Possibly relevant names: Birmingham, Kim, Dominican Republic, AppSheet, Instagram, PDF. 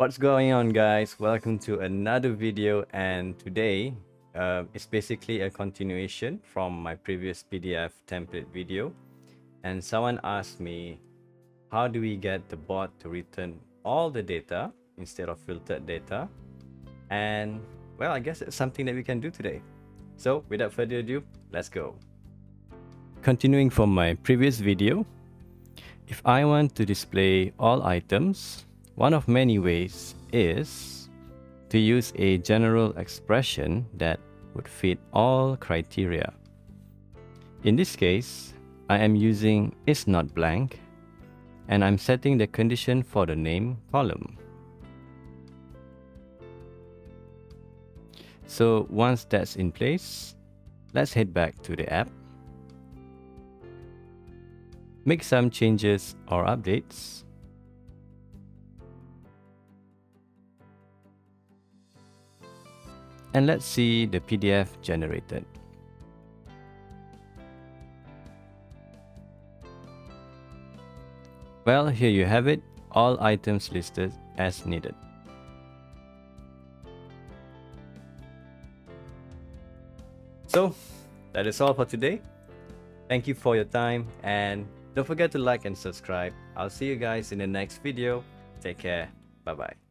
What's going on, guys? Welcome to another video, and today it's basically a continuation from my previous PDF template video. And someone asked me, how do we get the bot to return all the data instead of filtered data? And well, I guess it's something that we can do today. So without further ado, let's go. Continuing from my previous video, if I want to display all items, one of many ways is to use a general expression that would fit all criteria. In this case, I am using is not blank, and I'm setting the condition for the name column. So once that's in place, let's head back to the app, make some changes or updates. And let's see the PDF generated. Well, here you have it, all items listed as needed. So, that is all for today. Thank you for your time, and don't forget to like and subscribe. I'll see you guys in the next video. Take care. Bye-bye.